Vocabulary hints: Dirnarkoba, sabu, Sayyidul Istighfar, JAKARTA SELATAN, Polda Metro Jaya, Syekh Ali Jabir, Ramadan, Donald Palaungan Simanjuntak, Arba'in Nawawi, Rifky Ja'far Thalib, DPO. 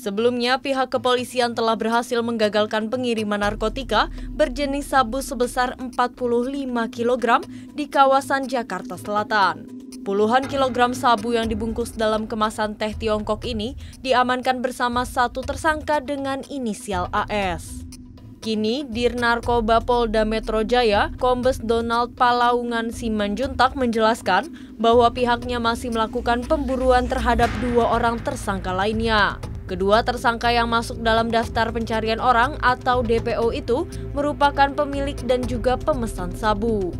Sebelumnya, pihak kepolisian telah berhasil menggagalkan pengiriman narkotika berjenis sabu sebesar 45 kg di kawasan Jakarta Selatan. Puluhan kilogram sabu yang dibungkus dalam kemasan teh Tiongkok ini diamankan bersama satu tersangka dengan inisial AS. Kini, Dirnarkoba Polda Metro Jaya, Kombes Donald Palaungan Simanjuntak menjelaskan bahwa pihaknya masih melakukan pemburuan terhadap dua orang tersangka lainnya. Kedua tersangka yang masuk dalam daftar pencarian orang atau DPO itu merupakan pemilik dan juga pemesan sabu.